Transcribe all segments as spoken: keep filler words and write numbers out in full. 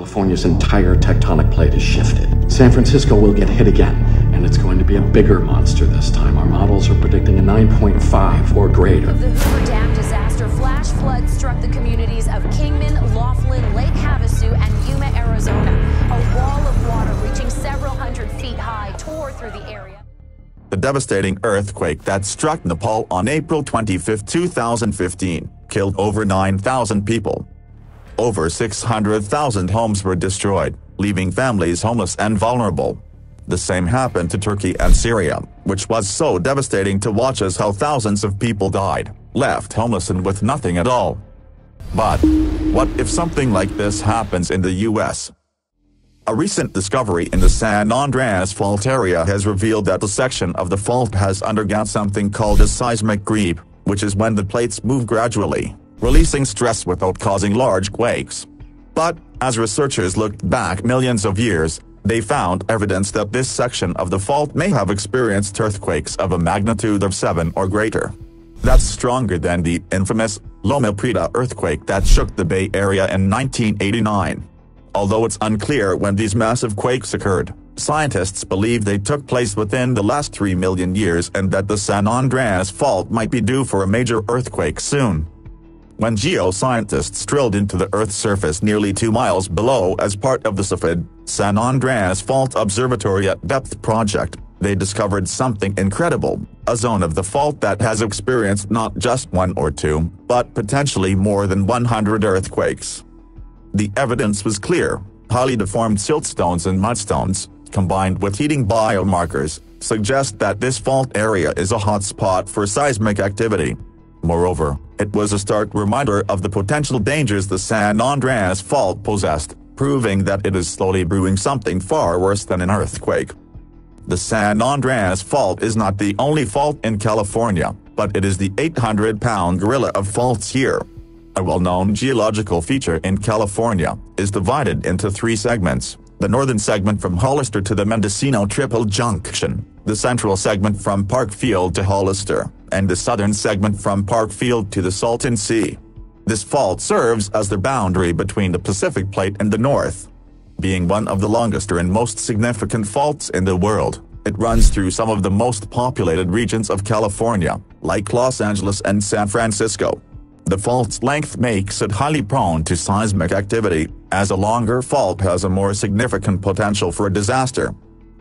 California's entire tectonic plate has shifted. San Francisco will get hit again, and it's going to be a bigger monster this time. Our models are predicting a nine point five or greater. The Hoover Dam disaster flash flood struck the communities of Kingman, Laughlin, Lake Havasu, and Yuma, Arizona. A wall of water reaching several hundred feet high tore through the area. The devastating earthquake that struck Nepal on April twenty-fifth, two thousand fifteen, killed over nine thousand people. Over six hundred thousand homes were destroyed, leaving families homeless and vulnerable. The same happened to Turkey and Syria, which was so devastating to watch as how thousands of people died, left homeless and with nothing at all. But what if something like this happens in the U S? A recent discovery in the San Andreas Fault area has revealed that a section of the fault has undergone something called a seismic creep, which is when the plates move gradually, releasing stress without causing large quakes. But as researchers looked back millions of years, they found evidence that this section of the fault may have experienced earthquakes of a magnitude of seven or greater. That's stronger than the infamous Loma Prieta earthquake that shook the Bay Area in nineteen eighty-nine. Although it's unclear when these massive quakes occurred, scientists believe they took place within the last three million years and that the San Andreas Fault might be due for a major earthquake soon. When geoscientists drilled into the Earth's surface nearly two miles below as part of the S A F I D, San Andreas Fault Observatory at Depth project, they discovered something incredible, a zone of the fault that has experienced not just one or two, but potentially more than one hundred earthquakes. The evidence was clear, highly deformed siltstones and mudstones, combined with heating biomarkers, suggest that this fault area is a hotspot for seismic activity. Moreover, it was a stark reminder of the potential dangers the San Andreas Fault possessed, proving that it is slowly brewing something far worse than an earthquake. The San Andreas Fault is not the only fault in California, but it is the eight hundred pound gorilla of faults here. A well-known geological feature in California is divided into three segments, the northern segment from Hollister to the Mendocino Triple Junction, the central segment from Parkfield to Hollister, and the southern segment from Parkfield to the Salton Sea. This fault serves as the boundary between the Pacific Plate and the north. Being one of the longest and most significant faults in the world, it runs through some of the most populated regions of California, like Los Angeles and San Francisco. The fault's length makes it highly prone to seismic activity, as a longer fault has a more significant potential for a disaster.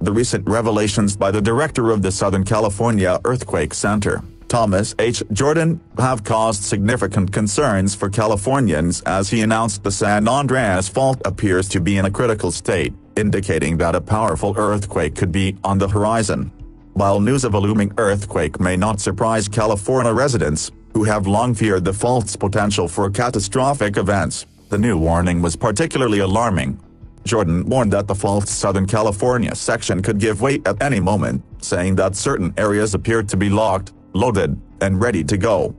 The recent revelations by the director of the Southern California Earthquake Center, Thomas H. Jordan, have caused significant concerns for Californians as he announced the San Andreas Fault appears to be in a critical state, indicating that a powerful earthquake could be on the horizon. While news of a looming earthquake may not surprise California residents, who have long feared the fault's potential for catastrophic events, the new warning was particularly alarming. Jordan warned that the fault's Southern California section could give way at any moment, saying that certain areas appeared to be locked, loaded, and ready to go.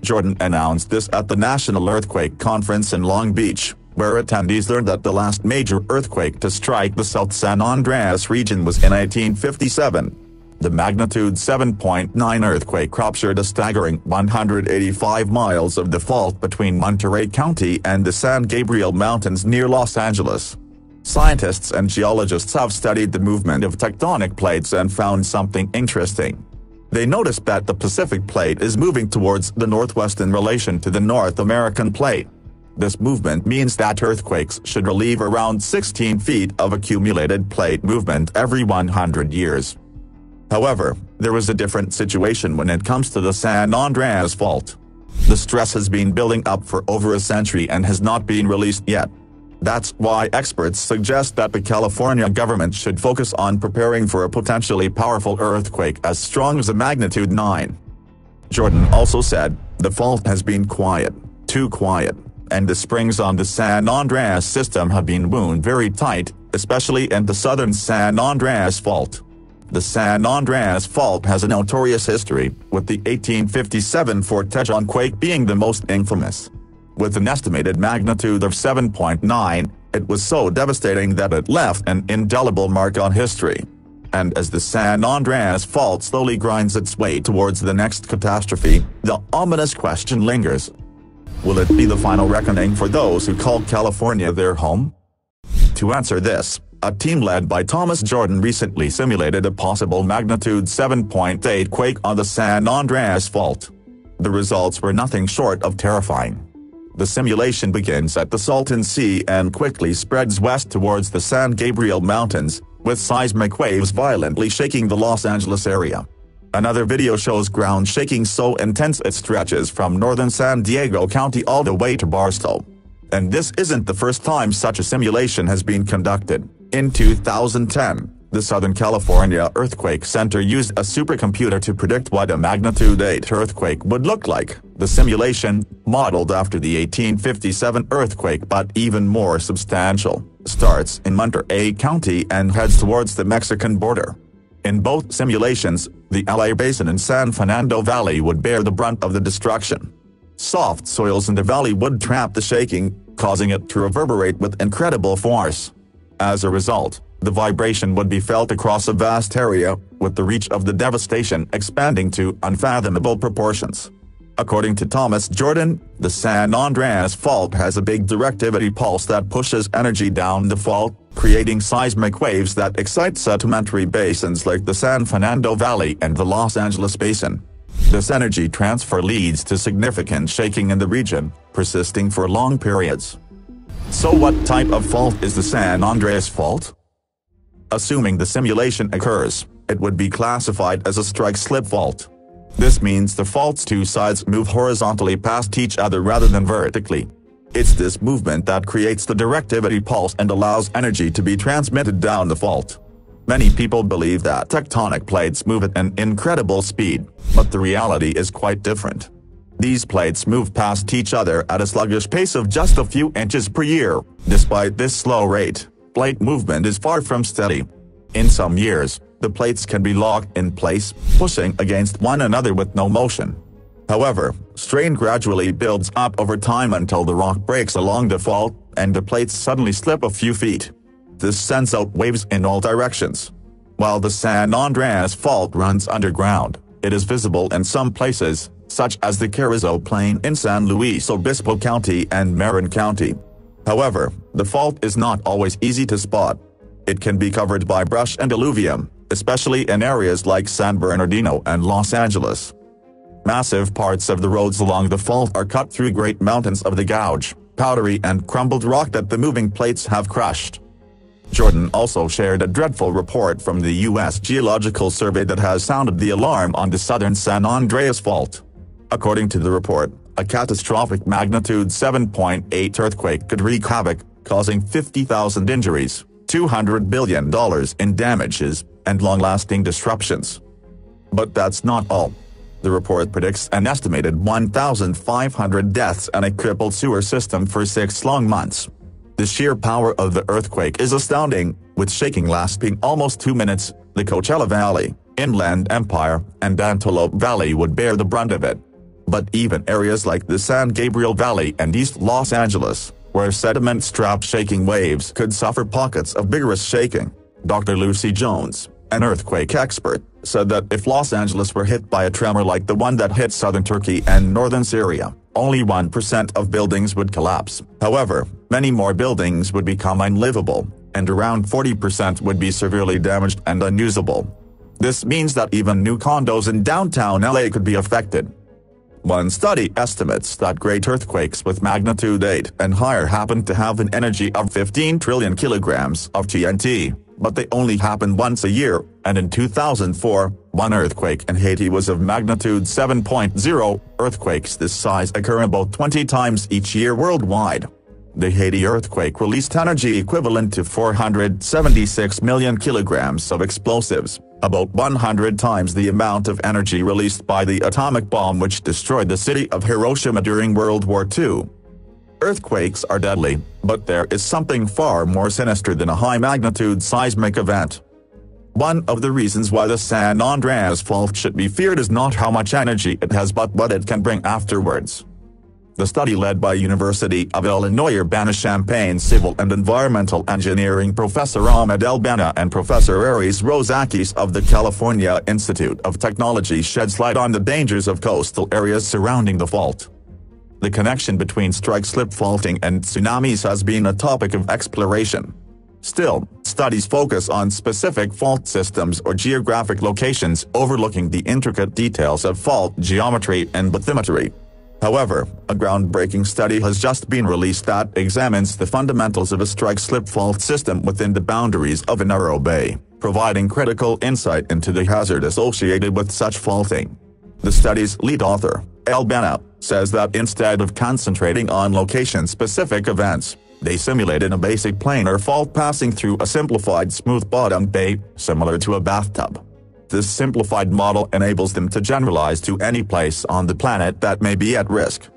Jordan announced this at the National Earthquake Conference in Long Beach, where attendees learned that the last major earthquake to strike the South San Andreas region was in eighteen fifty-seven. The magnitude seven point nine earthquake ruptured a staggering one hundred eighty-five miles of the fault between Monterey County and the San Gabriel Mountains near Los Angeles. Scientists and geologists have studied the movement of tectonic plates and found something interesting. They noticed that the Pacific Plate is moving towards the northwest in relation to the North American Plate. This movement means that earthquakes should relieve around sixteen feet of accumulated plate movement every one hundred years. However, there is a different situation when it comes to the San Andreas Fault. The stress has been building up for over a century and has not been released yet. That's why experts suggest that the California government should focus on preparing for a potentially powerful earthquake as strong as a magnitude nine. Jordan also said, "The fault has been quiet, too quiet, and the springs on the San Andreas system have been wound very tight, especially in the southern San Andreas Fault." The San Andreas Fault has a notorious history, with the eighteen fifty-seven Fort Tejon quake being the most infamous. With an estimated magnitude of seven point nine, it was so devastating that it left an indelible mark on history. And as the San Andreas Fault slowly grinds its way towards the next catastrophe, the ominous question lingers. Will it be the final reckoning for those who call California their home? To answer this, a team led by Thomas Jordan recently simulated a possible magnitude seven point eight quake on the San Andreas Fault. The results were nothing short of terrifying. The simulation begins at the Salton Sea and quickly spreads west towards the San Gabriel Mountains, with seismic waves violently shaking the Los Angeles area. Another video shows ground shaking so intense it stretches from northern San Diego County all the way to Barstow. And this isn't the first time such a simulation has been conducted. In two thousand ten, the Southern California Earthquake Center used a supercomputer to predict what a magnitude eight earthquake would look like. The simulation, modeled after the eighteen fifty-seven earthquake but even more substantial, starts in Monterey County and heads towards the Mexican border. In both simulations, the L A Basin and San Fernando Valley would bear the brunt of the destruction. Soft soils in the valley would trap the shaking, causing it to reverberate with incredible force. As a result, the vibration would be felt across a vast area, with the reach of the devastation expanding to unfathomable proportions. According to Thomas Jordan, the San Andreas Fault has a big directivity pulse that pushes energy down the fault, creating seismic waves that excite sedimentary basins like the San Fernando Valley and the Los Angeles Basin. This energy transfer leads to significant shaking in the region, persisting for long periods. So what type of fault is the San Andreas Fault? Assuming the simulation occurs, it would be classified as a strike-slip fault. This means the fault's two sides move horizontally past each other rather than vertically. It's this movement that creates the directivity pulse and allows energy to be transmitted down the fault. Many people believe that tectonic plates move at an incredible speed, but the reality is quite different. These plates move past each other at a sluggish pace of just a few inches per year. Despite this slow rate, plate movement is far from steady. In some years, the plates can be locked in place, pushing against one another with no motion. However, strain gradually builds up over time until the rock breaks along the fault, and the plates suddenly slip a few feet. This sends out waves in all directions. While the San Andreas Fault runs underground, it is visible in some places, such as the Carrizo Plain in San Luis Obispo County and Marin County. However, the fault is not always easy to spot. It can be covered by brush and alluvium, especially in areas like San Bernardino and Los Angeles. Massive parts of the roads along the fault are cut through great mountains of the gouge, powdery and crumbled rock that the moving plates have crushed. Jordan also shared a dreadful report from the U S Geological Survey that has sounded the alarm on the southern San Andreas Fault. According to the report, a catastrophic magnitude seven point eight earthquake could wreak havoc, causing fifty thousand injuries, two hundred billion dollars in damages, and long-lasting disruptions. But that's not all. The report predicts an estimated one thousand five hundred deaths and a crippled sewer system for six long months. The sheer power of the earthquake is astounding, with shaking lasting almost two minutes. The Coachella Valley, Inland Empire, and Antelope Valley would bear the brunt of it. But even areas like the San Gabriel Valley and East Los Angeles, where sediment-strapped shaking waves could suffer pockets of vigorous shaking. Doctor Lucy Jones, an earthquake expert, said that if Los Angeles were hit by a tremor like the one that hit southern Turkey and northern Syria, only one percent of buildings would collapse. However, many more buildings would become unlivable, and around forty percent would be severely damaged and unusable. This means that even new condos in downtown L A could be affected. One study estimates that great earthquakes with magnitude eight and higher happen to have an energy of fifteen trillion kilograms of T N T, but they only happen once a year, and in two thousand four, one earthquake in Haiti was of magnitude seven point zero, earthquakes this size occur about twenty times each year worldwide. The Haiti earthquake released energy equivalent to four hundred seventy-six million kilograms of explosives, about one hundred times the amount of energy released by the atomic bomb which destroyed the city of Hiroshima during World War Two. Earthquakes are deadly, but there is something far more sinister than a high-magnitude seismic event. One of the reasons why the San Andreas Fault should be feared is not how much energy it has but what it can bring afterwards. The study led by University of Illinois Urbana-Champaign civil and environmental engineering professor Ahmed Elbana and Professor Aries Rozakis of the California Institute of Technology sheds light on the dangers of coastal areas surrounding the fault. The connection between strike-slip faulting and tsunamis has been a topic of exploration. Still, studies focus on specific fault systems or geographic locations overlooking the intricate details of fault geometry and bathymetry. However, a groundbreaking study has just been released that examines the fundamentals of a strike-slip fault system within the boundaries of a narrow bay, providing critical insight into the hazard associated with such faulting. The study's lead author, L. Bennett, says that instead of concentrating on location-specific events, they simulated a basic planar fault passing through a simplified smooth-bottomed bay, similar to a bathtub. This simplified model enables them to generalize to any place on the planet that may be at risk.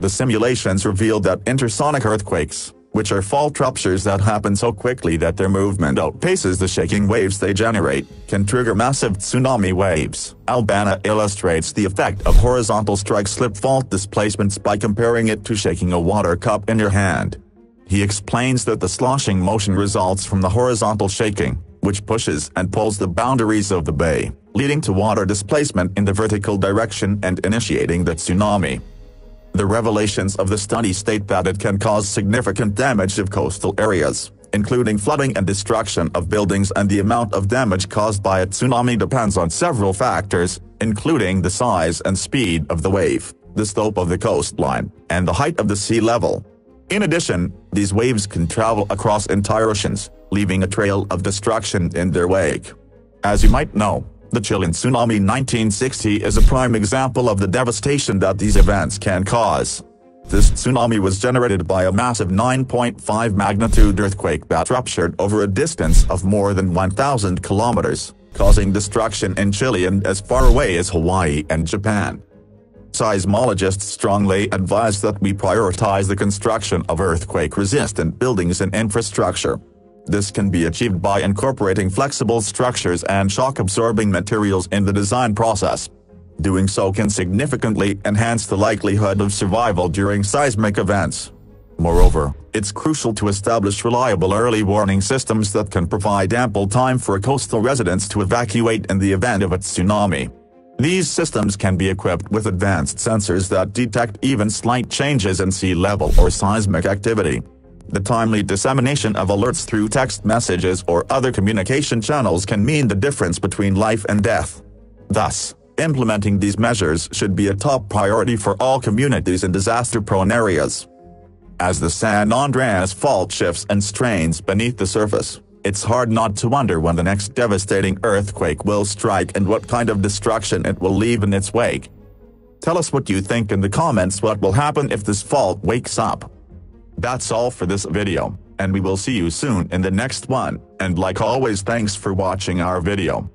The simulations revealed that intersonic earthquakes, which are fault ruptures that happen so quickly that their movement outpaces the shaking waves they generate, can trigger massive tsunami waves. Albana illustrates the effect of horizontal strike-slip fault displacements by comparing it to shaking a water cup in your hand. He explains that the sloshing motion results from the horizontal shaking, which pushes and pulls the boundaries of the bay, leading to water displacement in the vertical direction and initiating the tsunami. The revelations of the study state that it can cause significant damage of coastal areas, including flooding and destruction of buildings, and the amount of damage caused by a tsunami depends on several factors, including the size and speed of the wave, the slope of the coastline, and the height of the sea level. In addition, these waves can travel across entire oceans, leaving a trail of destruction in their wake. As you might know, the Chilean tsunami nineteen sixty is a prime example of the devastation that these events can cause. This tsunami was generated by a massive nine point five magnitude earthquake that ruptured over a distance of more than one thousand kilometers, causing destruction in Chile and as far away as Hawaii and Japan. Seismologists strongly advise that we prioritize the construction of earthquake-resistant buildings and infrastructure. This can be achieved by incorporating flexible structures and shock-absorbing materials in the design process. Doing so can significantly enhance the likelihood of survival during seismic events. Moreover, it's crucial to establish reliable early warning systems that can provide ample time for coastal residents to evacuate in the event of a tsunami. These systems can be equipped with advanced sensors that detect even slight changes in sea level or seismic activity. The timely dissemination of alerts through text messages or other communication channels can mean the difference between life and death. Thus, implementing these measures should be a top priority for all communities in disaster-prone areas. As the San Andreas Fault shifts and strains beneath the surface, it's hard not to wonder when the next devastating earthquake will strike and what kind of destruction it will leave in its wake. Tell us what you think in the comments. What will happen if this fault wakes up? That's all for this video, and we will see you soon in the next one, and like always, thanks for watching our video.